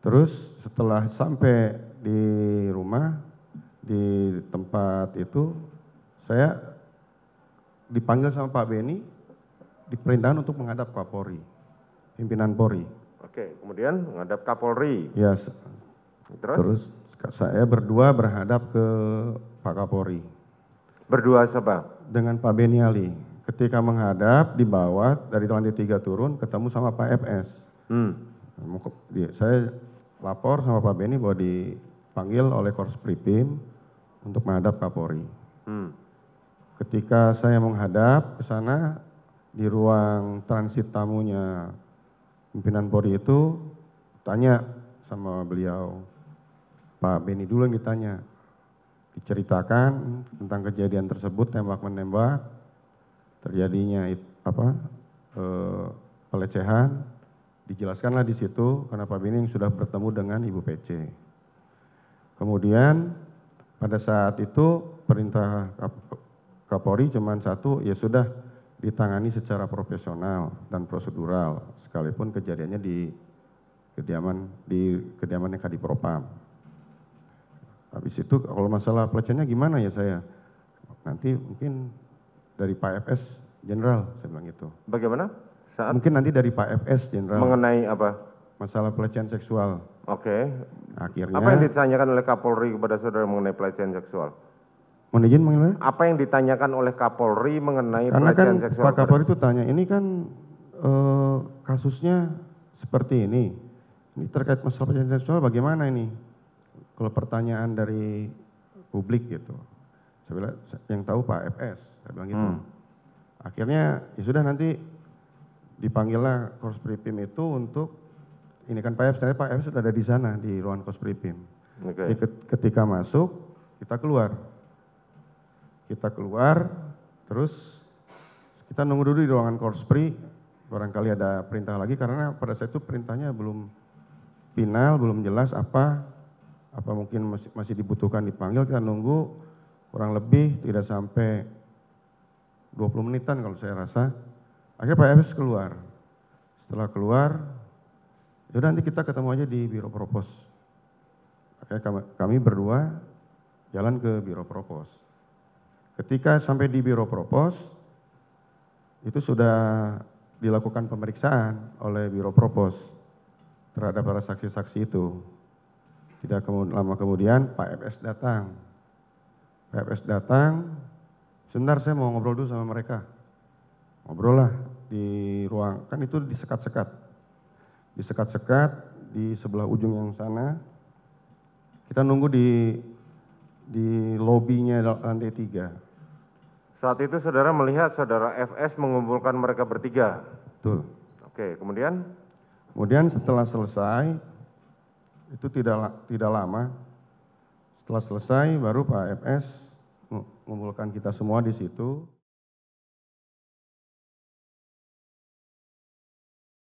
Terus setelah sampai di rumah, di tempat itu, saya dipanggil sama Pak Benny, diperintahkan untuk menghadap Kapolri, pimpinan Polri. Oke, kemudian menghadap Kapolri. Ya, terus saya berdua berhadap ke Pak Kapolri. Berdua siapa? Dengan Pak Benny Ali. Ketika menghadap di bawah dari lantai 3 turun, ketemu sama Pak FS. Saya lapor sama Pak Benny bahwa dipanggil oleh Korspripim untuk menghadap Kapolri. Ketika saya menghadap ke sana, di ruang transit tamunya pimpinan Polri itu, tanya sama beliau, Pak Benny dulu yang ditanya, diceritakan tentang kejadian tersebut, tembak-menembak, terjadinya pelecehan. Dijelaskanlah di situ karena Pak Benny yang sudah bertemu dengan Ibu PC. Kemudian pada saat itu perintah Kapolri cuma satu, ya sudah ditangani secara profesional dan prosedural, sekalipun kejadiannya di kediamannya Kadipropam. Habis itu kalau masalah pelecehannya gimana ya saya? Nanti mungkin dari Pak FS Jenderal, saya bilang gitu. Bagaimana? Mungkin nanti dari Pak FS Jenderal. Mengenai apa? Masalah pelecehan seksual. Oke. Akhirnya. Apa yang ditanyakan oleh Kapolri kepada saudara mengenai pelecehan seksual? Mohon izin mengenai? Apa yang ditanyakan oleh Kapolri mengenai pelecehan seksual? Karena kan Pak Kapolri itu tanya, ini kan kasusnya seperti ini. Ini terkait masalah pelecehan seksual bagaimana ini? Kalau pertanyaan dari publik gitu. Saya bilang, yang tahu Pak FS. Saya bilang gitu. Akhirnya ya sudah nanti dipanggillah Korspripim itu untuk, ini kan Pak FS, ternyata Pak FS sudah ada di sana, di ruang Korspripim. Okay. Ketika masuk, kita keluar. Kita keluar, terus kita nunggu dulu di ruangan Korspri, barangkali ada perintah lagi, karena pada saat itu perintahnya belum final, belum jelas apa mungkin masih dibutuhkan dipanggil, kita nunggu kurang lebih tidak sampai 20 menitan kalau saya rasa. Akhirnya Pak FS keluar. Setelah keluar, yaudah nanti kita ketemu aja di biro propos. Akhirnya kami berdua jalan ke biro propos. Ketika sampai di biro propos, itu sudah dilakukan pemeriksaan oleh biro propos terhadap para saksi-saksi itu. Tidak lama kemudian Pak FS datang. Pak FS datang, sebentar saya mau ngobrol dulu sama mereka. Ngobrol lah di ruang, kan itu disekat-sekat di sebelah ujung yang sana. Kita nunggu di lobinya lantai 3. Saat itu saudara melihat saudara FS mengumpulkan mereka bertiga. Betul. Oke, kemudian? Kemudian setelah selesai, itu tidak lama. Setelah selesai baru Pak FS mengumpulkan kita semua di situ.